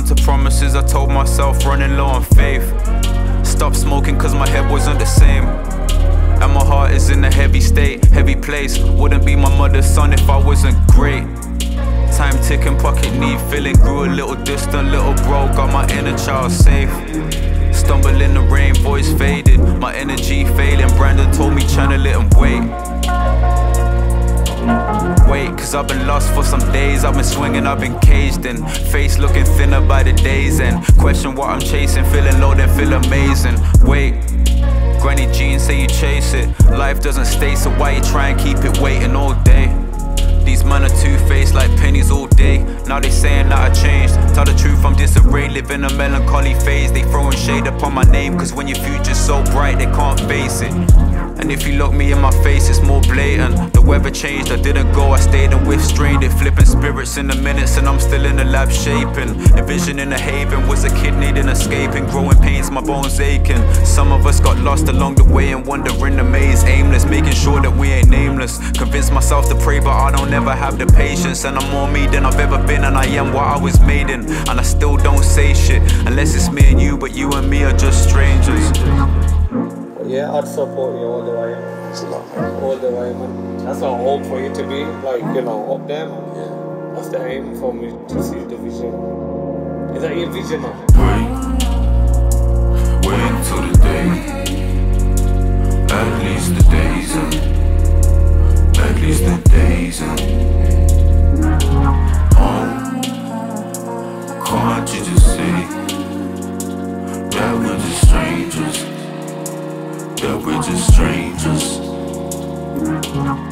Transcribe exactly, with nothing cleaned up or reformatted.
down to promises I told myself, running low on faith. Stop smoking cause my head wasn't the same, and my heart is in a heavy state, heavy place. Wouldn't be my mother's son if I wasn't great. Time ticking, pocket need filling. Grew a little distant, little bro, got my inner child safe. Stumble in the rain, voice faded, my energy failing. Brandon told me channel it and wait. Wait, cause I've been lost for some days. I've been swinging, I've been caged in. Face looking thinner by the days and question what I'm chasing, feeling low then feel amazing. Wait, granny jeans say you chase it. Life doesn't stay, so why you try and keep it waiting all day? These men are two-faced like pennies all day. Now they saying that I changed. Tell the truth, I'm disarray, living a melancholy phase. They throwing shade upon my name, cause when your future's so bright, they can't face it. And if you look me in my face, it's more blatant. The weather changed, I didn't go, I stayed and withstrained it. Flipping spirits in the minutes and I'm still in the lab shaping. Envisioning a haven, was a kid needing escaping. Growing pains, my bones aching. Some of us got lost along the way and wandering the maze, aimless, making sure that we ain't nameless. Convinced myself to pray, but I don't ever I have the patience, and I'm more me than I've ever been, and I am what I was made in. And I still don't say shit unless it's me and you, but you and me are just strangers. Yeah, I'd support you all the way. It's a lot, man. All the way, man. That's our hope for you to be, like, you know, up there, man. Yeah. That's the aim for me, to see the vision. Is that your vision, man? Wait, wait till the day, at least the days are. At least the days are on. Can't you just see that we're just strangers? That we're just strangers.